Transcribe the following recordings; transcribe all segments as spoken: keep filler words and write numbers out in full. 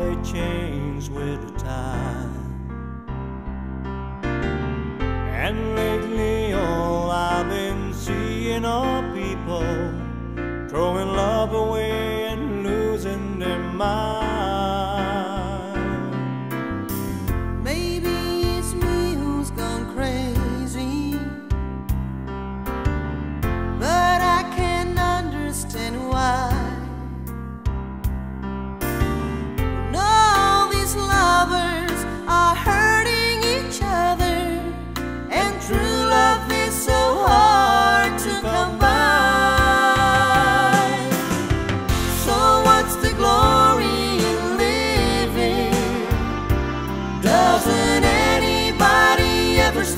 they change with the time. And lately all I've been seeing are people throwing love away and losing their mind. Maybe it's me who's gone crazy, but I can't understand why.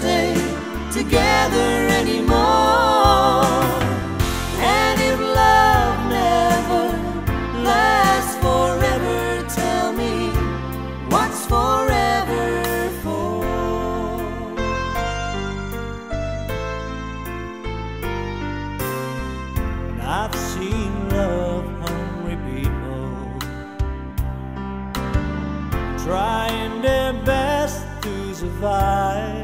Stay together anymore, and if love never lasts forever, tell me what's forever for. And I've seen love hungry people trying their best to survive.